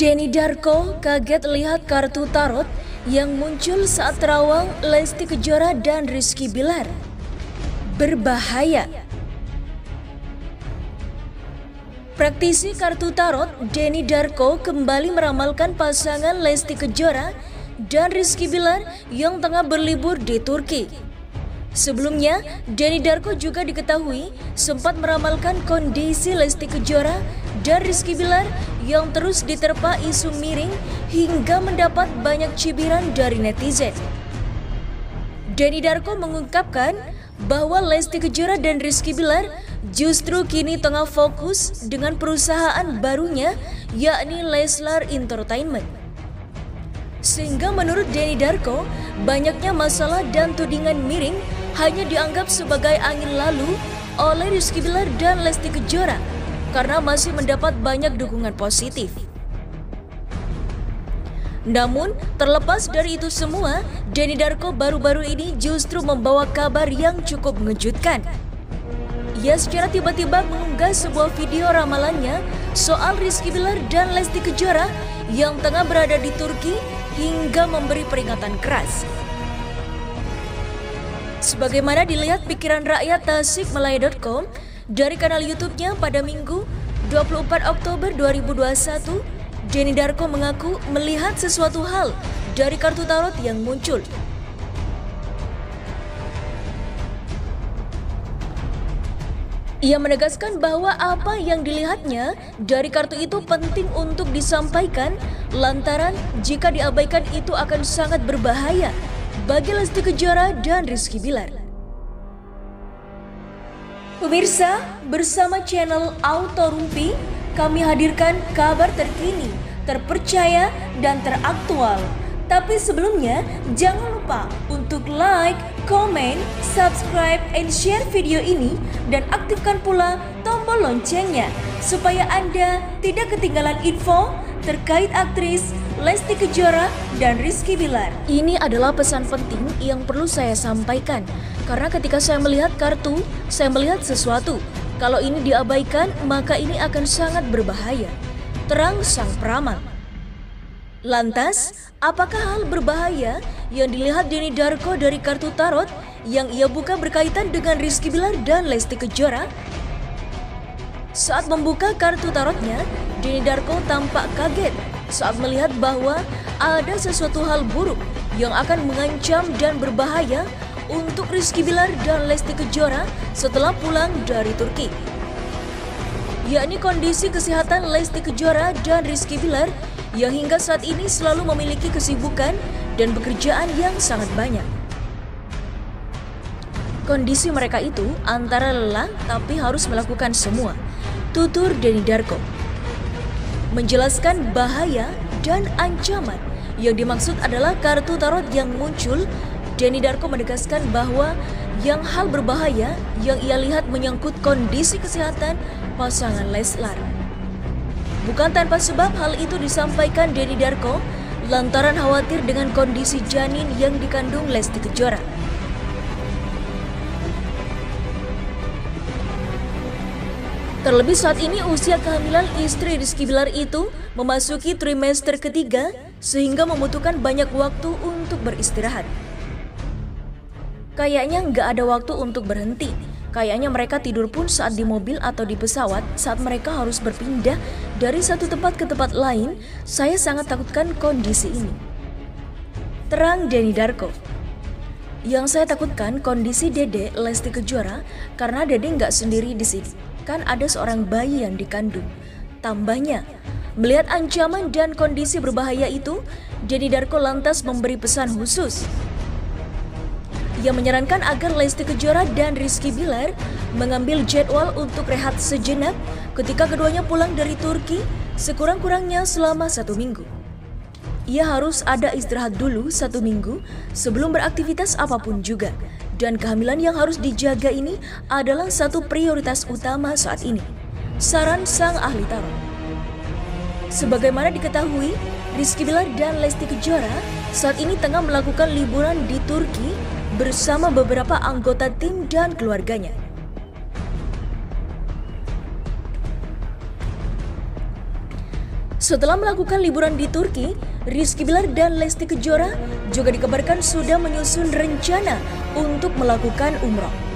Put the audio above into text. Denny Darko kaget lihat kartu tarot yang muncul saat terawang Lesti Kejora dan Rizky Billar. Berbahaya. Praktisi kartu tarot Denny Darko kembali meramalkan pasangan Lesti Kejora dan Rizky Billar yang tengah berlibur di Turki. Sebelumnya, Denny Darko juga diketahui sempat meramalkan kondisi Lesti Kejora dan Rizky Billar yang terus diterpa isu miring hingga mendapat banyak cibiran dari netizen. Denny Darko mengungkapkan bahwa Lesti Kejora dan Rizky Billar justru kini tengah fokus dengan perusahaan barunya, yakni Leslar Entertainment. Sehingga menurut Denny Darko, banyaknya masalah dan tudingan miring hanya dianggap sebagai angin lalu oleh Rizky Billar dan Lesti Kejora, karena masih mendapat banyak dukungan positif. Namun, terlepas dari itu semua, Denny Darko baru-baru ini justru membawa kabar yang cukup mengejutkan. Ia secara tiba-tiba mengunggah sebuah video ramalannya soal Rizky Billar dan Lesti Kejora yang tengah berada di Turki hingga memberi peringatan keras. Sebagaimana dilihat pikiran rakyat tasikmalaya.com, dari kanal YouTube-nya pada Minggu 24 Oktober 2021, Denny Darko mengaku melihat sesuatu hal dari kartu tarot yang muncul. Ia menegaskan bahwa apa yang dilihatnya dari kartu itu penting untuk disampaikan, lantaran jika diabaikan itu akan sangat berbahaya bagi Lesti Kejora dan Rizky Billar. Pemirsa, bersama channel Auto Rumpi, kami hadirkan kabar terkini, terpercaya, dan teraktual. Tapi sebelumnya, jangan lupa untuk like, komen, subscribe, and share video ini, dan aktifkan pula tombol loncengnya, supaya Anda tidak ketinggalan info terkait aktris Lesti Kejora dan Rizky Billar. Ini adalah pesan penting yang perlu saya sampaikan, karena ketika saya melihat kartu, saya melihat sesuatu. Kalau ini diabaikan, maka ini akan sangat berbahaya, terang sang peramal. Lantas, apakah hal berbahaya yang dilihat Denny Darko dari kartu tarot yang ia buka berkaitan dengan Rizky Billar dan Lesti Kejora? Saat membuka kartu tarotnya, Denny Darko tampak kaget saat melihat bahwa ada sesuatu hal buruk yang akan mengancam dan berbahaya untuk Rizky Billar dan Lesti Kejora setelah pulang dari Turki, yakni kondisi kesehatan Lesti Kejora dan Rizky Billar yang hingga saat ini selalu memiliki kesibukan dan pekerjaan yang sangat banyak. Kondisi mereka itu antara lelah tapi harus melakukan semua, tutur Denny Darko, menjelaskan bahaya dan ancaman yang dimaksud adalah kartu tarot yang muncul. Denny Darko menegaskan bahwa yang hal berbahaya yang ia lihat menyangkut kondisi kesehatan pasangan Leslar. Bukan tanpa sebab hal itu disampaikan Denny Darko lantaran khawatir dengan kondisi janin yang dikandung Lesti Kejora. Terlebih saat ini usia kehamilan istri Rizky Billar itu memasuki trimester ketiga sehingga membutuhkan banyak waktu untuk beristirahat. Kayaknya nggak ada waktu untuk berhenti. Kayaknya mereka tidur pun saat di mobil atau di pesawat, saat mereka harus berpindah dari satu tempat ke tempat lain. Saya sangat takutkan kondisi ini, terang Denny Darko. Yang saya takutkan kondisi Dede Lesti Kejora, karena Dede nggak sendiri di sini. Kan ada seorang bayi yang dikandung, tambahnya. Melihat ancaman dan kondisi berbahaya itu, Denny Darko lantas memberi pesan khusus. Ia menyarankan agar Lesti Kejora dan Rizky Billar mengambil jadwal untuk rehat sejenak ketika keduanya pulang dari Turki sekurang-kurangnya selama 1 minggu. Ia harus ada istirahat dulu 1 minggu sebelum beraktivitas apapun juga. Dan kehamilan yang harus dijaga ini adalah satu prioritas utama saat ini, saran sang ahli tarot. Sebagaimana diketahui, Rizky Billar dan Lesti Kejora saat ini tengah melakukan liburan di Turki bersama beberapa anggota tim dan keluarganya. Setelah melakukan liburan di Turki, Rizky Billar dan Lesti Kejora juga dikabarkan sudah menyusun rencana untuk melakukan umroh.